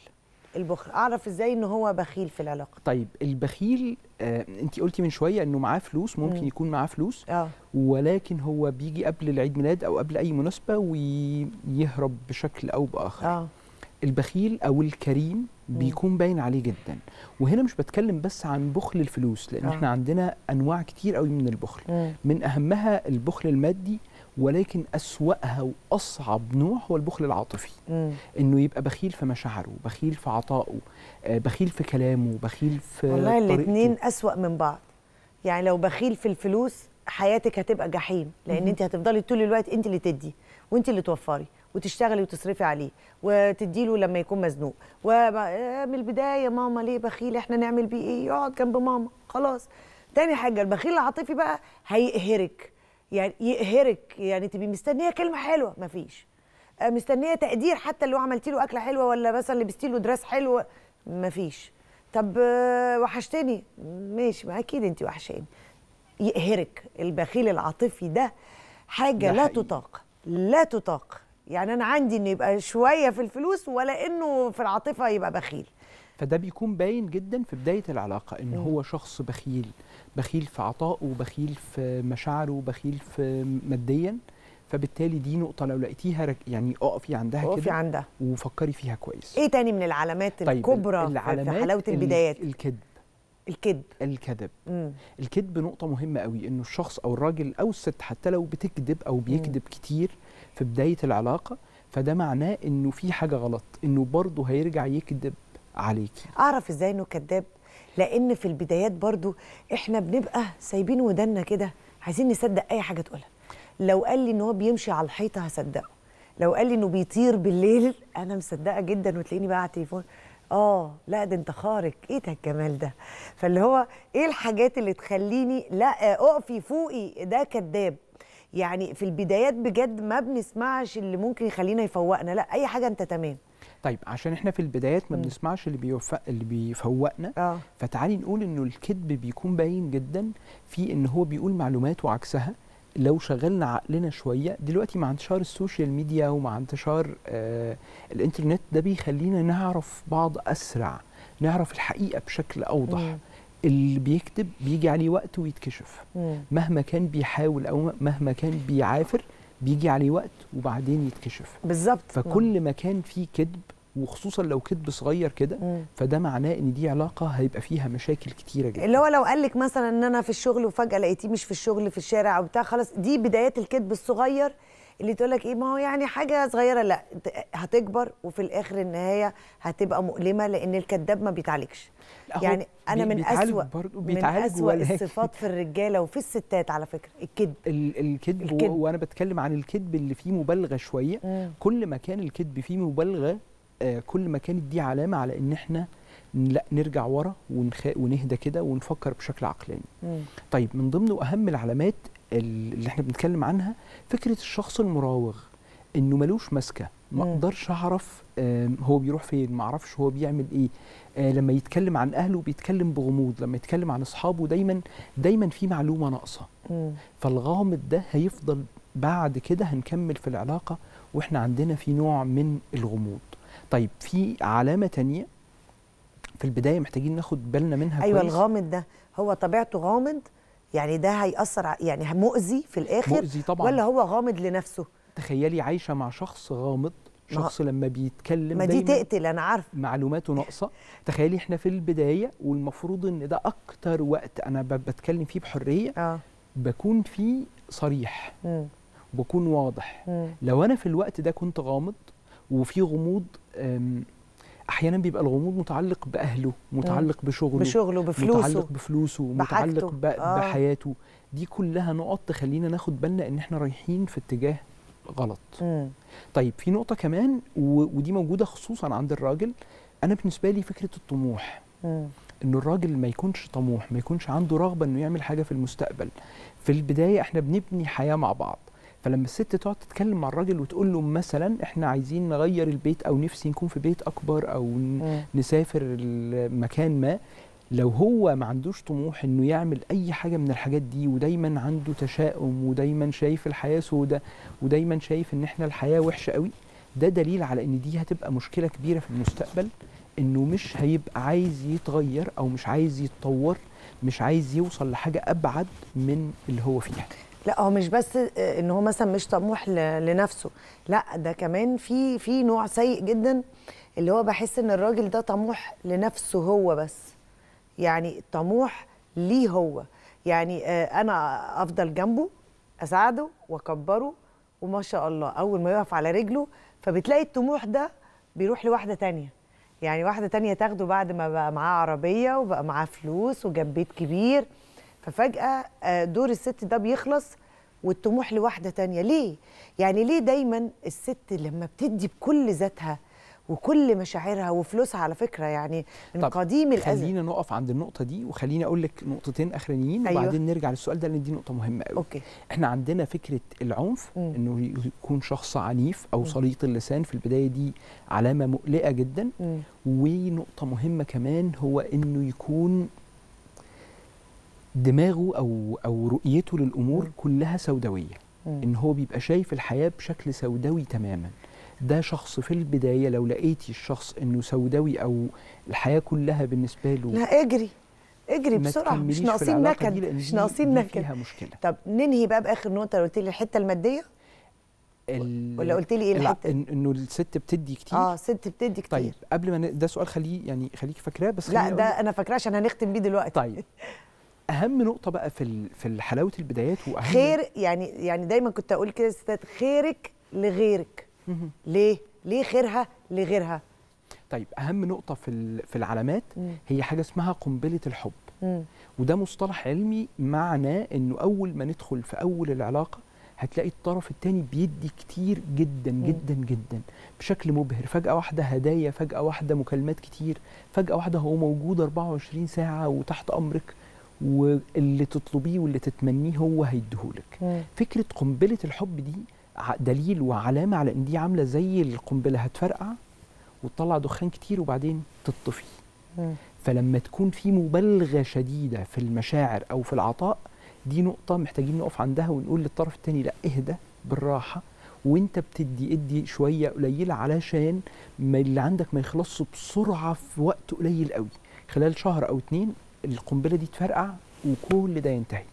البخل اعرف ازاي ان هو بخيل في العلاقه؟ طيب البخيل آه انت قلتي من شويه انه معاه فلوس، ممكن يكون معاه فلوس آه. ولكن هو بيجي قبل العيد ميلاد او قبل اي مناسبه ويهرب بشكل او باخر آه. البخيل او الكريم بيكون باين عليه جدا، وهنا مش بتكلم بس عن بخل الفلوس، لان آه. احنا عندنا انواع كتير قوي من البخل آه. من اهمها البخل المادي، ولكن أسوأها وأصعب نوع هو البخل العاطفي. مم. إنه يبقى بخيل في مشاعره، بخيل في عطائه، بخيل في كلامه، بخيل في والله الاتنين أسوأ من بعض. يعني لو بخيل في الفلوس حياتك هتبقى جحيم، لأن مم. أنت هتفضلي طول الوقت أنت اللي تدي وأنت اللي توفري وتشتغلي وتصرفي عليه وتديله لما يكون مزنوق، ومن البداية ماما ليه بخيل، إحنا نعمل بيه إيه؟ يقعد جنب ماما خلاص. تاني حاجة البخيل العاطفي بقى هيقهرك، يعني يقهرك، يعني تبقي مستنيه كلمه حلوه مفيش، مستنيه تقدير حتى اللي هو عملتي له اكله حلوه، ولا مثلا لبستي له دراس حلوه مفيش. طب وحشتني ماشي، ما اكيد انت وحشاني. يقهرك البخيل العاطفي ده حاجه لا تطاق، لا تطاق. يعني انا عندي انه يبقى شويه في الفلوس ولا انه في العاطفه يبقى بخيل، فده بيكون باين جدا في بدايه العلاقه ان هو شخص بخيل، بخيل في عطائه، بخيل في مشاعره، بخيل في ماديا، فبالتالي دي نقطه لو لقيتيها يعني اقفي عندها كده وفكري فيها كويس. ايه تاني من العلامات الكبرى؟ طيب العلامات في حلاوه البدايات الكذب، الكذب الكذب مم. الكذب نقطه مهمه قوي، انه الشخص او الراجل او الست حتى لو بتكذب او بيكذب كتير في بدايه العلاقه، فده معناه انه في حاجه غلط، انه برضه هيرجع يكذب عليكي. اعرف ازاي انه كذاب؟ لان في البدايات برضو احنا بنبقى سايبين ودنا كده، عايزين نصدق اي حاجه تقولها. لو قال لي ان هو بيمشي على الحيطه هصدقه، لو قال لي انه بيطير بالليل انا مصدقه جدا، وتلاقيني بقى على التليفون اه لا ده انت خارق، ايه ده الجمال ده. فاللي هو ايه الحاجات اللي تخليني لا اقفي فوقي، ده كذاب. يعني في البدايات بجد ما بنسمعش اللي ممكن يخلينا يفوقنا، لا اي حاجه انت تمام. طيب عشان احنا في البدايات ما بنسمعش اللي بيوفق اللي بيفوقنا آه. فتعالي نقول انه الكذب بيكون باين جدا في ان هو بيقول معلومات وعكسها. لو شغلنا عقلنا شويه دلوقتي مع انتشار السوشيال ميديا ومع انتشار آه الانترنت، ده بيخلينا نعرف بعض اسرع، نعرف الحقيقه بشكل اوضح. مم. اللي بيكذب بيجي عليه وقت ويتكشف. مم. مهما كان بيحاول او مهما كان بيعافر بيجي عليه وقت وبعدين يتكشف. بالظبط. فكل ما كان فيه كذب، وخصوصا لو كذب صغير كده، فده معناه ان دي علاقه هيبقى فيها مشاكل كتيره جدا. اللي هو لو قال لك مثلا ان انا في الشغل وفجاه لقيتيه مش في الشغل، في الشارع او بتاع، خلاص دي بدايات الكذب الصغير اللي تقول لك ايه، ما هو يعني حاجه صغيره. لا، هتكبر وفي الاخر النهايه هتبقى مؤلمه، لان الكذاب ما بيتعالجش. يعني انا من اسوء من اسوء الصفات في الرجاله وفي الستات على فكره الكذب. الكذب، وانا بتكلم عن الكذب اللي فيه مبالغه شويه. مم. كل ما كان الكذب فيه مبالغه، كل ما كانت دي علامه على ان احنا لا نرجع ورا ونهدى كده ونفكر بشكل عقلاني. طيب، من ضمن اهم العلامات اللي احنا بنتكلم عنها فكره الشخص المراوغ، انه ملوش ماسكه، ما اقدرش اعرف هو بيروح فين، ما اعرفش هو بيعمل ايه. لما يتكلم عن اهله بيتكلم بغموض، لما يتكلم عن اصحابه دايما دايما في معلومه ناقصه. فالغامض ده هيفضل بعد كده، هنكمل في العلاقه واحنا عندنا في نوع من الغموض. طيب، في علامة تانية في البداية محتاجين ناخد بالنا منها. أيوة، كويس. الغامض ده هو طبيعته غامض، يعني ده هيأثر، يعني مؤذي في الآخر. مؤذي طبعا. ولا هو غامض لنفسه؟ تخيلي عايشة مع شخص غامض، شخص لما بيتكلم ما دي تقتل. أنا عارفة معلوماته ناقصة. تخيلي احنا في البداية، والمفروض إن ده أكتر وقت أنا بتكلم فيه بحرية، آه. بكون فيه صريح، م. بكون واضح. م. لو أنا في الوقت ده كنت غامض، وفي غموض، احيانا بيبقى الغموض متعلق باهله، متعلق بشغله، بشغله بفلوسه، متعلق بفلوسه، متعلق آه. بحياته. دي كلها نقط تخلينا ناخد بالنا ان احنا رايحين في اتجاه غلط. م. طيب، في نقطه كمان ودي موجوده خصوصا عند الراجل، انا بالنسبه لي فكره الطموح. م. انه الراجل ما يكونش طموح، ما يكونش عنده رغبه انه يعمل حاجه في المستقبل. في البدايه احنا بنبني حياه مع بعض، فلما الست تقعد تتكلم مع الراجل وتقول له مثلا احنا عايزين نغير البيت، او نفسي نكون في بيت اكبر، او م. نسافر المكان ما، لو هو ما عندوش طموح انه يعمل اي حاجه من الحاجات دي، ودايما عنده تشاؤم، ودايما شايف الحياه سودة، ودايما شايف ان احنا الحياه وحشه قوي، ده دليل على ان دي هتبقى مشكله كبيره في المستقبل، انه مش هيبقى عايز يتغير، او مش عايز يتطور، مش عايز يوصل لحاجه ابعد من اللي هو فيها. لا، هو مش بس ان هو مثلا مش طموح لنفسه، لا ده كمان في في نوع سيء جدا، اللي هو بحس ان الراجل ده طموح لنفسه هو بس، يعني طموح ليه هو، يعني انا افضل جنبه، اساعده واكبره، وما شاء الله اول ما يقف على رجله، فبتلاقي الطموح ده بيروح لواحده تانية، يعني واحده تانية تاخده بعد ما بقى معاه عربيه، وبقى معاه فلوس، وجاب بيت كبير. ففجأة دور الست ده بيخلص، والطموح لواحدة تانية. ليه؟ يعني ليه دايما الست لما بتدي بكل ذاتها وكل مشاعرها وفلوسها على فكرة، يعني من قديم الأزل. خلينا نقف عند النقطة دي، وخلينا أقول لك نقطتين أخرانيين. أيوة. وبعدين نرجع للسؤال ده، لأن دي نقطة مهمة قوي. أوكي. إحنا عندنا فكرة العنف، م. إنه يكون شخص عنيف أو سليط اللسان في البداية، دي علامة مقلقة جدا. م. ونقطة مهمة كمان، هو إنه يكون دماغه او او رؤيته للامور م. كلها سوداويه، م. ان هو بيبقى شايف الحياه بشكل سوداوي تماما. ده شخص في البدايه، لو لقيتي الشخص انه سوداوي او الحياه كلها بالنسبه له، لا اجري اجري بسرعه، مش ناقصين نكد، مش ناقصين نكد، فيها مشكله. طب ننهي بقى باخر نقطه، قلت لي الحته الماديه، ولا قلت لي ايه الحته؟ انه الست بتدي كتير. اه الست بتدي كتير. طيب، قبل ما ده سؤال، خليه يعني خليك فاكراه بس. لا ده انا فاكراه عشان هنختم بيه دلوقتي. طيب، اهم نقطه بقى في في حلاوه البدايات، واهم خير، يعني يعني دايما كنت اقول كده للستات، خيرك لغيرك. مم. ليه ليه خيرها لغيرها؟ طيب، اهم نقطه في في العلامات، مم. هي حاجه اسمها قنبله الحب. مم. وده مصطلح علمي، معناه انه اول ما ندخل في اول العلاقه هتلاقي الطرف الثاني بيدي كتير جدا جدا جدا بشكل مبهر. فجأة واحدة هدايا، فجأة واحدة مكالمات كتير، فجأة واحدة هو موجود أربعة وعشرين ساعه وتحت امرك، واللي تطلبيه واللي تتمنيه هو هيديهولك. فكره قنبله الحب دي دليل وعلامه على ان دي عامله زي القنبله، هتفرقع وتطلع دخان كتير وبعدين تطفي. مم. فلما تكون في مبالغه شديده في المشاعر او في العطاء، دي نقطه محتاجين نقف عندها ونقول للطرف الثاني لا، اهدى بالراحه، وانت بتدي ادي شويه قليله، علشان ما اللي عندك ما يخلصش بسرعه في وقت قليل قوي. خلال شهر او اتنين القنبله دي تفرقع وكل ده ينتهي،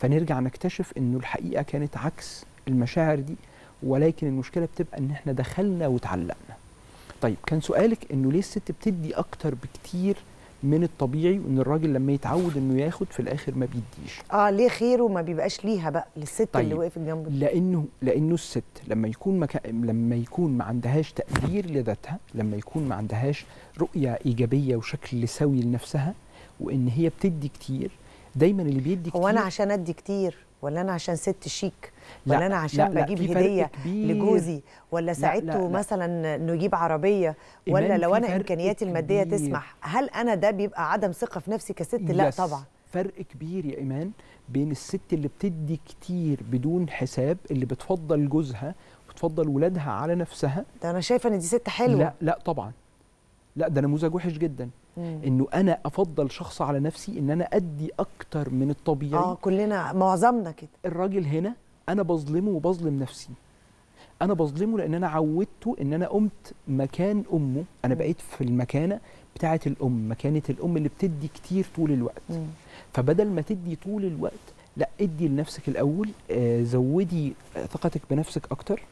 فنرجع نكتشف انه الحقيقه كانت عكس المشاعر دي، ولكن المشكله بتبقى ان احنا دخلنا وتعلقنا. طيب كان سؤالك انه ليه الست بتدي اكتر بكتير من الطبيعي وان الراجل لما يتعود انه ياخد في الاخر ما بيديش؟ اه ليه خير وما بيبقاش ليها بقى للست طيب اللي وقفت جنبه؟ لانه لانه الست لما يكون مكا... لما يكون ما عندهاش تقدير لذاتها، لما يكون ما عندهاش رؤيه ايجابيه وشكل سوي لنفسها، وان هي بتدي كتير دايما اللي بيدي كتير. هو انا عشان ادي كتير ولا انا عشان ست شيك ولا لا انا عشان لا بجيب لا هديه لجوزي ولا ساعدته مثلا انه يجيب عربيه ولا لو انا امكانياتي الماديه تسمح، هل انا ده بيبقى عدم ثقه في نفسي كست؟ لا طبعا. فرق كبير يا ايمان بين الست اللي بتدي كتير بدون حساب، اللي بتفضل جوزها وبتفضل ولادها على نفسها. ده انا شايفه ان دي ست حلوه. لا لا طبعا، لا ده نموذج وحش جدا. مم. انه انا افضل شخص على نفسي، ان انا ادي اكتر من الطبيعي. اه كلنا معظمنا كده. الراجل هنا انا بظلمه وبظلم نفسي. انا بظلمه لان انا عودته ان انا قمت مكان امه، انا مم. بقيت في المكانه بتاعه الام، مكانه الام اللي بتدي كتير طول الوقت. مم. فبدل ما تدي طول الوقت، لا ادي لنفسك الاول، آه زودي ثقتك بنفسك اكتر،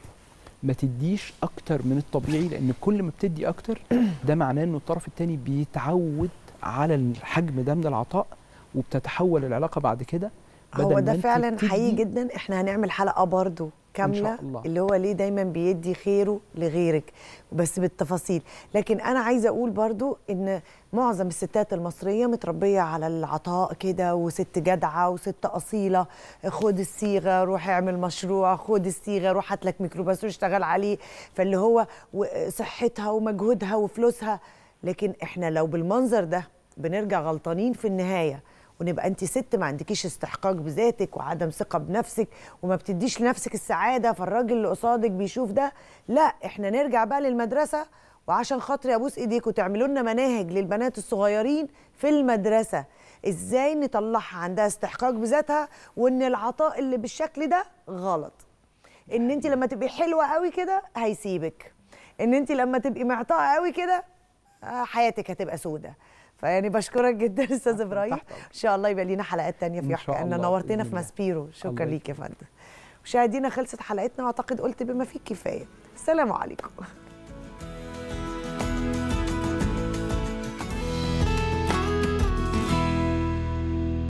ما تديش اكتر من الطبيعي، لان كل ما بتدي اكتر ده معناه انه الطرف الثاني بيتعود على الحجم ده من العطاء وبتتحول العلاقه بعد كده. هو ده فعلا حقيقي جدا. احنا هنعمل حلقه برضه كامله اللي هو ليه دايما بيدي خيره لغيرك بس بالتفاصيل، لكن انا عايزه اقول برضه ان معظم الستات المصريه متربيه على العطاء كده، وست جدعه وست اصيله، خد الصيغه روح اعمل مشروع، خد الصيغه روح هات لك ميكروباص واشتغل عليه، فاللي هو صحتها ومجهودها وفلوسها. لكن احنا لو بالمنظر ده بنرجع غلطانين في النهايه، ونبقى انت ست ما عندكيش استحقاق بذاتك وعدم ثقه بنفسك وما بتديش لنفسك السعاده، فالراجل اللي قصادك بيشوف ده. لا احنا نرجع بقى للمدرسه، وعشان خاطري ابوس ايديكوا تعملوا لنا مناهج للبنات الصغيرين في المدرسه ازاي نطلعها عندها استحقاق بذاتها، وان العطاء اللي بالشكل ده غلط، ان انت لما تبقي حلوه قوي كده هيسيبك، ان انت لما تبقي معطاءه قوي كده حياتك هتبقى سودة. فيعني بشكرك جدا استاذ ابراهيم، ان شاء الله يبقى لينا حلقات ثانيه في يحكى ان. نورتنا في ماسبيرو، شكرا ليك يا فندم. مشاهدينا خلصت حلقتنا، واعتقد قلت بما فيه الكفايه. السلام عليكم.